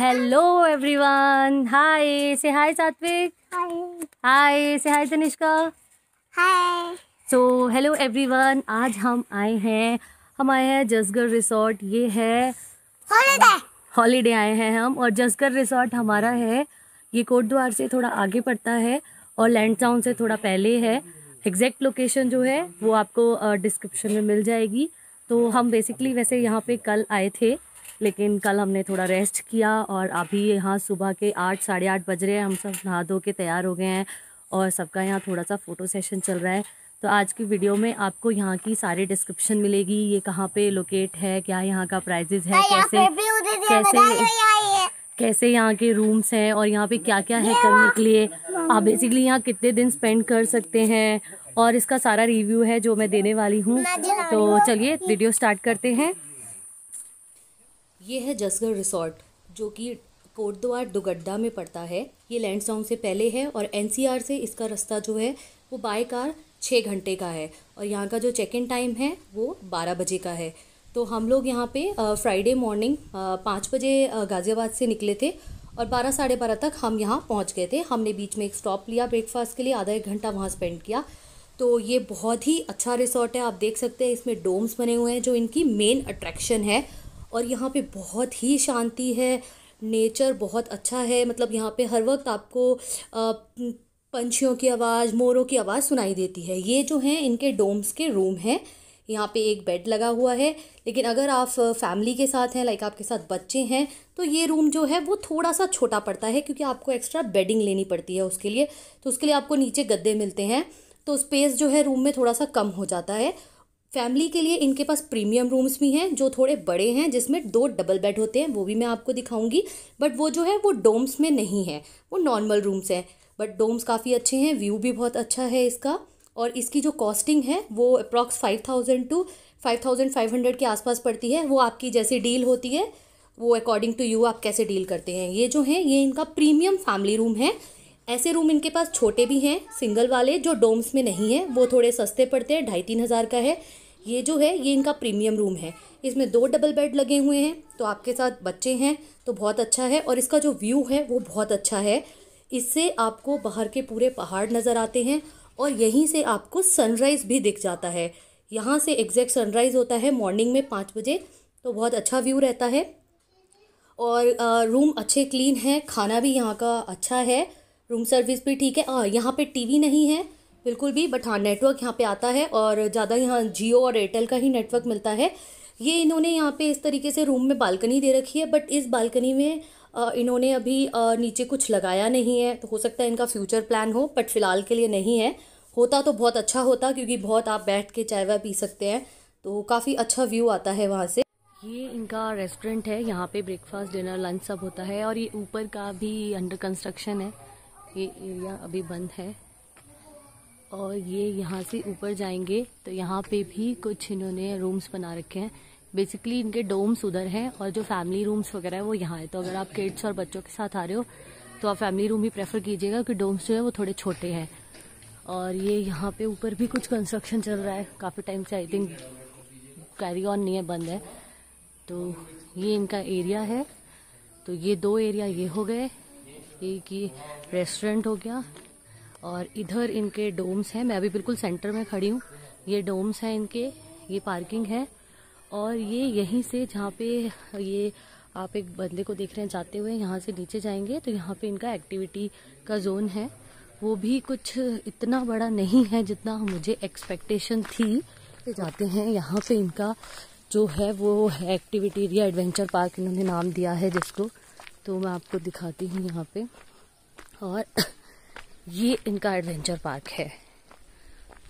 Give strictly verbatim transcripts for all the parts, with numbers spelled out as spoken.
Hello everyone, हाय से हाय Satvik, hi से hi Tanishka, hi. So hello everyone, आज हम आए हैं हम आए हैं जसगर रिसोर्ट। ये है हॉलीडे हॉलीडे आए हैं हम। और जसगर रिसोर्ट हमारा है, ये कोटद्वार से थोड़ा आगे पड़ता है और लैंसडाउन से थोड़ा पहले है। एग्जैक्ट लोकेशन जो है वो आपको डिस्क्रिप्शन में मिल जाएगी। तो हम बेसिकली वैसे यहाँ पे कल आए थे, लेकिन कल हमने थोड़ा रेस्ट किया और अभी यहाँ सुबह के आठ साढ़े आठ बज रहे हैं। हम सब नहा धो के तैयार हो गए हैं और सबका यहाँ थोड़ा सा फ़ोटो सेशन चल रहा है। तो आज की वीडियो में आपको यहाँ की सारी डिस्क्रिप्शन मिलेगी, ये कहाँ पे लोकेट है, क्या यहाँ का प्राइजेज है, कैसे कैसे कैसे यहाँ के रूम्स हैं और यहाँ पे क्या क्या है करने के लिए, आप बेसिकली यहाँ कितने दिन स्पेंड कर सकते हैं, और इसका सारा रिव्यू है जो मैं देने वाली हूँ। तो चलिए वीडियो स्टार्ट करते हैं। ये है जसगर रिसोर्ट जो कि कोटद्वार दुगड्डा में पड़ता है। ये लैंसडाउन से पहले है और एनसीआर से इसका रास्ता जो है वो बाय कार छः घंटे का है। और यहाँ का जो चेक इन टाइम है वो बारह बजे का है। तो हम लोग यहाँ पे फ्राइडे मॉर्निंग पाँच बजे गाज़ियाबाद से निकले थे और बारह साढ़े बारह तक हम यहाँ पहुँच गए थे। हमने बीच में एक स्टॉप लिया ब्रेकफास्ट के लिए, आधा एक घंटा वहाँ स्पेंड किया। तो ये बहुत ही अच्छा रिसोर्ट है, आप देख सकते हैं इसमें डोम्स बने हुए हैं जो इनकी मेन अट्रैक्शन है। और यहाँ पे बहुत ही शांति है, नेचर बहुत अच्छा है। मतलब यहाँ पे हर वक्त आपको पंछियों की आवाज़, मोरों की आवाज़ सुनाई देती है। ये जो हैं इनके डोम्स के रूम हैं। यहाँ पे एक बेड लगा हुआ है, लेकिन अगर आप फैमिली के साथ हैं, लाइक आपके साथ बच्चे हैं, तो ये रूम जो है वो थोड़ा सा छोटा पड़ता है क्योंकि आपको एक्स्ट्रा बेडिंग लेनी पड़ती है उसके लिए। तो उसके लिए आपको नीचे गद्दे मिलते हैं, तो स्पेस जो है रूम में थोड़ा सा कम हो जाता है। फैमिली के लिए इनके पास प्रीमियम रूम्स भी हैं जो थोड़े बड़े हैं, जिसमें दो डबल बेड होते हैं, वो भी मैं आपको दिखाऊंगी। बट वो जो है वो डोम्स में नहीं है, वो नॉर्मल रूम्स हैं। बट डोम्स काफ़ी अच्छे हैं, व्यू भी बहुत अच्छा है इसका। और इसकी जो कॉस्टिंग है वो approx five thousand to five thousand five hundred के आसपास पड़ती है। वो आपकी जैसी डील होती है वो अकॉर्डिंग टू यू, आप कैसे डील करते हैं। ये जो है ये इनका प्रीमियम फैमिली रूम है। ऐसे रूम इनके पास छोटे भी हैं, सिंगल वाले जो डोम्स में नहीं है, वो थोड़े सस्ते पड़ते हैं, ढाई तीन हज़ार का है। ये जो है ये इनका प्रीमियम रूम है, इसमें दो डबल बेड लगे हुए हैं। तो आपके साथ बच्चे हैं तो बहुत अच्छा है। और इसका जो व्यू है वो बहुत अच्छा है, इससे आपको बाहर के पूरे पहाड़ नज़र आते हैं और यहीं से आपको सनराइज़ भी दिख जाता है। यहाँ से एग्जैक्ट सनराइज़ होता है मॉर्निंग में पाँच बजे, तो बहुत अच्छा व्यू रहता है। और रूम अच्छे क्लीन है, खाना भी यहाँ का अच्छा है, रूम सर्विस भी ठीक है। हाँ, यहाँ पे टीवी नहीं है बिल्कुल भी, बट हाँ नेटवर्क यहाँ पे आता है और ज़्यादा यहाँ जियो और एयरटेल का ही नेटवर्क मिलता है। ये इन्होंने यहाँ पे इस तरीके से रूम में बालकनी दे रखी है, बट इस बालकनी में इन्होंने अभी नीचे कुछ लगाया नहीं है। तो हो सकता है इनका फ्यूचर प्लान हो, बट फ़िलहाल के लिए नहीं है। होता तो बहुत अच्छा होता क्योंकि बहुत आप बैठ के चाय वाय पी सकते हैं, तो काफ़ी अच्छा व्यू आता है वहाँ से। ये इनका रेस्टोरेंट है, यहाँ पर ब्रेकफास्ट डिनर लंच सब होता है। और ये ऊपर का भी अंडर कंस्ट्रक्शन है, ये एरिया अभी बंद है। और ये यहाँ से ऊपर जाएंगे तो यहाँ पे भी कुछ इन्होंने रूम्स बना रखे हैं। बेसिकली इनके डोम्स उधर हैं और जो फैमिली रूम्स वगैरह है वो यहाँ है। तो अगर आप किड्स और बच्चों के साथ आ रहे हो तो आप फैमिली रूम ही प्रेफर कीजिएगा क्योंकि डोम्स जो है वो थोड़े छोटे हैं। और ये यहाँ पे ऊपर भी कुछ कंस्ट्रक्शन चल रहा है काफ़ी टाइम से, आई थिंक कैरी ऑन नहीं है, बंद है। तो ये इनका एरिया है। तो ये दो एरिया ये हो गए, एक ये रेस्टोरेंट हो गया और इधर इनके डोम्स हैं। मैं अभी बिल्कुल सेंटर में खड़ी हूँ, ये डोम्स हैं इनके, ये पार्किंग है। और ये यहीं से जहाँ पे ये आप एक बंदे को देख रहे हैं जाते हुए, यहाँ से नीचे जाएंगे तो यहाँ पे इनका एक्टिविटी का जोन है। वो भी कुछ इतना बड़ा नहीं है जितना मुझे एक्सपेक्टेशन थी। जाते हैं यहाँ पे इनका जो है वो है एक्टिविटी एरिया, एडवेंचर पार्क इन्होंने नाम दिया है जिसको। तो मैं आपको दिखाती हूँ यहाँ पे। और ये इनका एडवेंचर पार्क है।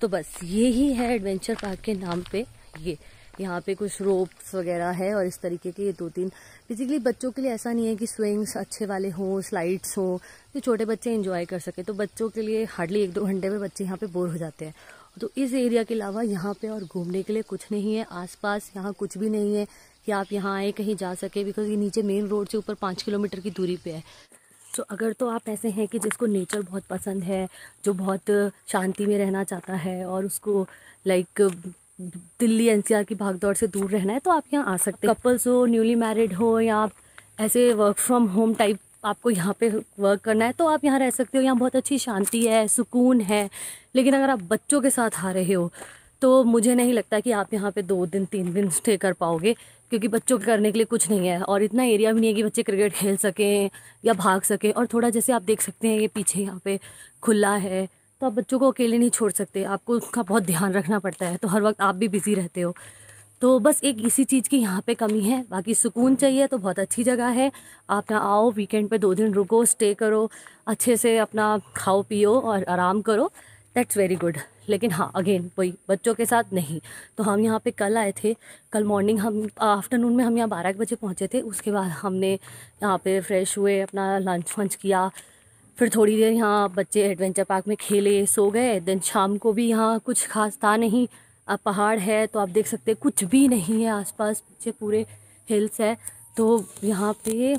तो बस ये ही है एडवेंचर पार्क के नाम पे। ये यहाँ पे कुछ रोप्स वगैरह है और इस तरीके के ये दो तीन, बेसिकली बच्चों के लिए ऐसा नहीं है कि स्विंग्स अच्छे वाले हों, स्लाइड्स हों, तो छोटे बच्चे एंजॉय कर सके। तो बच्चों के लिए हार्डली एक दो घंटे में बच्चे यहाँ पे बोर हो जाते हैं। तो इस एरिया के अलावा यहाँ पे और घूमने के लिए कुछ नहीं है आसपास, यहाँ कुछ भी नहीं है कि आप यहाँ आए कहीं जा सके, बिकॉज ये नीचे मेन रोड से ऊपर पाँच किलोमीटर की दूरी पे है। तो अगर तो आप ऐसे हैं कि जिसको नेचर बहुत पसंद है, जो बहुत शांति में रहना चाहता है और उसको लाइक दिल्ली एनसीआर की भागदौड़ से दूर रहना है, तो आप यहाँ आ सकते हैं। कपल्स हो, न्यूली मैरिड हो, या आप ऐसे वर्क फ्रॉम होम टाइप आपको यहाँ पे वर्क करना है तो आप यहाँ रह सकते हो। यहाँ बहुत अच्छी शांति है, सुकून है। लेकिन अगर आप बच्चों के साथ आ रहे हो तो मुझे नहीं लगता कि आप यहाँ पे दो दिन तीन दिन स्टे कर पाओगे, क्योंकि बच्चों के करने के लिए कुछ नहीं है और इतना एरिया भी नहीं है कि बच्चे क्रिकेट खेल सकें या भाग सकें। और थोड़ा जैसे आप देख सकते हैं ये पीछे यहाँ पे खुला है तो आप बच्चों को अकेले नहीं छोड़ सकते, आपको उसका बहुत ध्यान रखना पड़ता है। तो हर वक्त आप भी बिज़ी रहते हो। तो बस एक इसी चीज़ की यहाँ पे कमी है। बाकी सुकून चाहिए तो बहुत अच्छी जगह है, आप ना आओ वीकेंड पे दो दिन रुको, स्टे करो, अच्छे से अपना खाओ पियो और आराम करो, दैट्स वेरी गुड। लेकिन हाँ अगेन वही बच्चों के साथ नहीं। तो हम यहाँ पे कल आए थे, कल मॉर्निंग हम आफ्टरनून में हम यहाँ बारह बजे पहुँचे थे। उसके बाद हमने यहाँ पे फ्रेश हुए, अपना लंच वंच किया, फिर थोड़ी देर यहाँ बच्चे एडवेंचर पार्क में खेले, सो गए। देन शाम को भी यहाँ कुछ खास था नहीं। अब पहाड़ है तो आप देख सकते हैं कुछ भी नहीं है आसपास, पीछे पूरे हिल्स है। तो यहाँ पे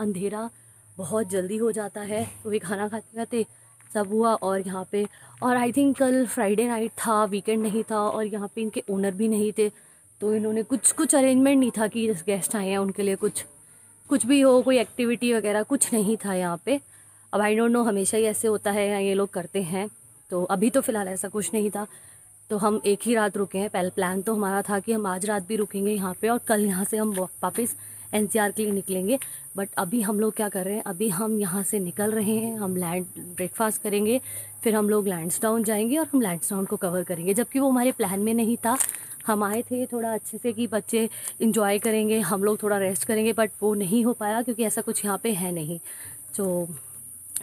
अंधेरा बहुत जल्दी हो जाता है, तो ये खाना खाते खाते सब हुआ। और यहाँ पे और आई थिंक कल फ्राइडे नाइट था, वीकेंड नहीं था, और यहाँ पे इनके ओनर भी नहीं थे। तो इन्होंने कुछ कुछ अरेंजमेंट नहीं था कि जैसे गेस्ट आए हैं उनके लिए कुछ कुछ भी हो, कोई एक्टिविटी वगैरह कुछ नहीं था यहाँ पे। अब आई डोंट नो, हमेशा ही ऐसे होता है या ये लोग करते हैं। तो अभी तो फ़िलहाल ऐसा कुछ नहीं था, तो हम एक ही रात रुके हैं। पहले प्लान तो हमारा था कि हम आज रात भी रुकेंगे यहाँ पे और कल यहाँ से हम वापस एनसीआर के लिए निकलेंगे। बट अभी हम लोग क्या कर रहे हैं, अभी हम यहाँ से निकल रहे हैं, हम लैंड ब्रेकफास्ट करेंगे, फिर हम लोग लैंसडाउन जाएंगे और हम लैंसडाउन को कवर करेंगे, जबकि वो हमारे प्लान में नहीं था। हम आए थे थोड़ा अच्छे से कि बच्चे इंजॉय करेंगे, हम लोग थोड़ा रेस्ट करेंगे, बट वो नहीं हो पाया क्योंकि ऐसा कुछ यहाँ पर है नहीं। तो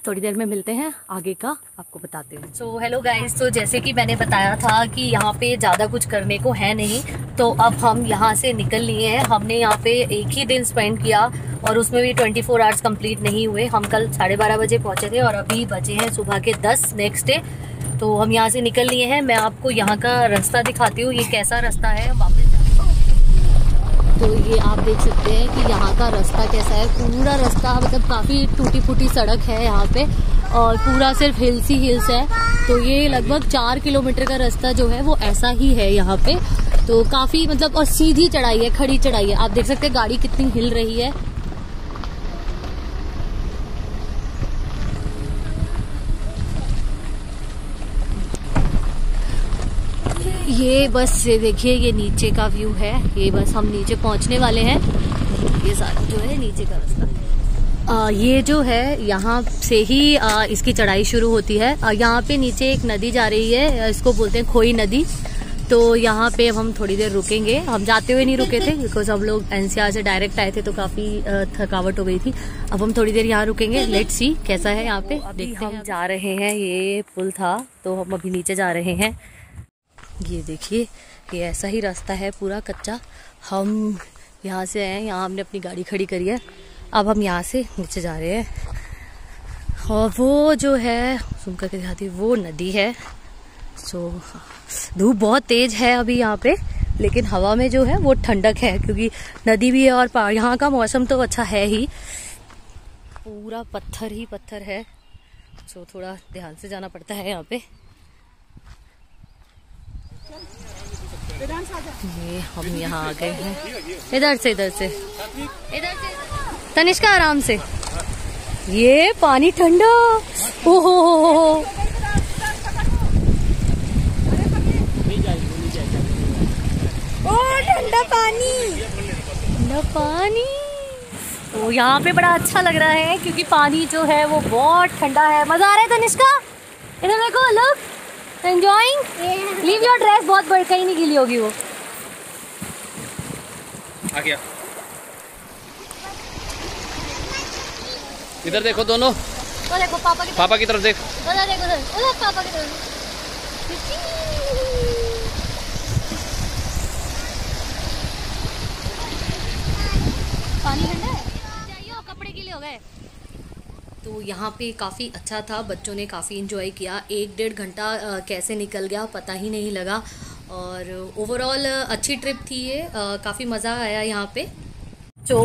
थोड़ी देर में मिलते हैं, आगे का आपको बताते हैं। सो हेलो गाइस, तो जैसे कि मैंने बताया था कि यहाँ पे ज़्यादा कुछ करने को है नहीं, तो अब हम यहाँ से निकल लिए हैं। हमने यहाँ पे एक ही दिन स्पेंड किया और उसमें भी चौबीस आवर्स कंप्लीट नहीं हुए। हम कल साढ़े बारह बजे पहुँचे थे और अभी बजे हैं सुबह के दस नेक्स्ट डे। तो हम यहाँ से निकल लिए हैं। मैं आपको यहाँ का रास्ता दिखाती हूँ, ये कैसा रास्ता है वापस। तो ये आप देख सकते हैं कि यहाँ का रास्ता कैसा है। पूरा रास्ता मतलब काफ़ी टूटी फूटी सड़क है यहाँ पे और पूरा सिर्फ हिल्स ही हिल्स है। तो ये लगभग चार किलोमीटर का रास्ता जो है वो ऐसा ही है यहाँ पे। तो काफ़ी मतलब और सीधी चढ़ाई है, खड़ी चढ़ाई है। आप देख सकते हैं गाड़ी कितनी हिल रही है। ये बस ये देखिए, ये नीचे का व्यू है। ये बस हम नीचे पहुंचने वाले हैं। ये सारा जो है नीचे का रास्ता आ, ये जो है यहाँ से ही आ, इसकी चढ़ाई शुरू होती है। आ, यहाँ पे नीचे एक नदी जा रही है, इसको बोलते हैं खोई नदी। तो यहाँ पे अब हम थोड़ी देर रुकेंगे। हम जाते हुए नहीं रुके थे बिकॉज हम लोग एनसीआर से डायरेक्ट आए थे तो काफ़ी थकावट हो गई थी। अब हम थोड़ी देर यहाँ रुकेंगे, लेट्स सी कैसा है यहाँ पे। अभी हम जा रहे हैं, ये पुल था तो हम अभी नीचे जा रहे हैं। ये देखिए, ये ऐसा ही रास्ता है पूरा कच्चा। हम यहाँ से आए हैं, यहाँ हमने अपनी गाड़ी खड़ी करी है। अब हम यहाँ से नीचे जा रहे हैं और वो जो है सुन करके दिखाती है, वो नदी है। सो धूप बहुत तेज है अभी यहाँ पे, लेकिन हवा में जो है वो ठंडक है क्योंकि नदी भी है और यहाँ का मौसम तो अच्छा है ही। पूरा पत्थर ही पत्थर है, सो थोड़ा ध्यान से जाना पड़ता है यहाँ पे। ये हम यहाँ आ गए हैं, इधर से इधर से इधर से तनिष्का आराम से। ये पानी ठंडा, ओहो हो। ठंडा पानी, ठंडा पानी। तो यहाँ पे बड़ा अच्छा लग रहा है क्योंकि पानी जो है वो बहुत ठंडा है। मजा आ रहा है तनिष्का, इधर देखो, look Enjoying? Yeah. Leave your dress, बहुत बड़ कहीं नहीं गीली होगी वो। आ गया। इधर देखो दोनों। वो देखो पापा की तरफ। पापा की तरफ देख। उधर देखो उधर, उधर पापा की तरफ। पानी ठंडा है? चाहिए और कपड़े गीले हो गए। तो यहाँ पे काफ़ी अच्छा था, बच्चों ने काफ़ी इन्जॉय किया। एक डेढ़ घंटा कैसे निकल गया पता ही नहीं लगा। और ओवरऑल अच्छी ट्रिप थी ये, काफ़ी मज़ा आया यहाँ पे। तो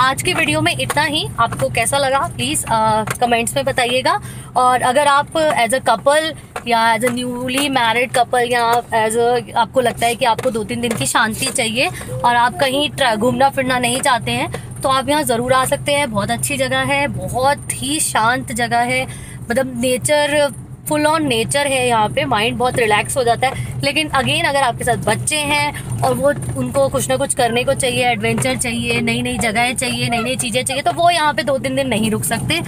आज के वीडियो में इतना ही। आपको कैसा लगा प्लीज़ कमेंट्स में बताइएगा। और अगर आप एज अ कपल या as a newly married couple या एज अ आपको लगता है कि आपको दो तीन दिन की शांति चाहिए और आप कहीं घूमना फिरना नहीं चाहते हैं तो आप यहाँ ज़रूर आ सकते हैं। बहुत अच्छी जगह है, बहुत ही शांत जगह है, मतलब नेचर, फुल ऑन नेचर है यहाँ पे, माइंड बहुत रिलैक्स हो जाता है। लेकिन अगेन अगर आपके साथ बच्चे हैं और वो उनको कुछ ना कुछ करने को चाहिए, एडवेंचर चाहिए, नई नई जगहें चाहिए, नई नई चीज़ें चाहिए, तो वो यहाँ पे दो तीन दिन नहीं रुक सकते।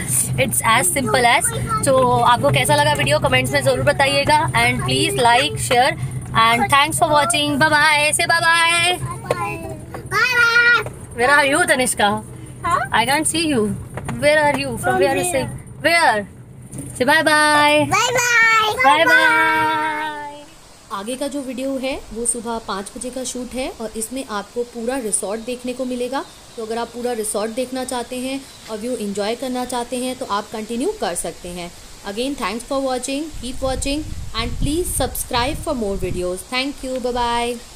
It's as simple as. तो आपको कैसा लगा वीडियो कमेंट्स में ज़रूर बताइएगा, and please like share and thanks for watching. Bye bye से bye bye Where are you, Tanishka? Huh? I can't see you. Where are you? From, From where are you saying? Where? Say bye bye. Bye bye. Bye bye. आगे का जो video है वो सुबह पाँच बजे का शूट है और इसमें आपको पूरा रिसॉर्ट देखने को मिलेगा। तो अगर आप पूरा रिसॉर्ट देखना चाहते हैं और व्यू एंजॉय करना चाहते हैं तो आप कंटिन्यू कर सकते हैं। Again thanks for watching, keep watching and please subscribe for more videos. Thank you, bye bye.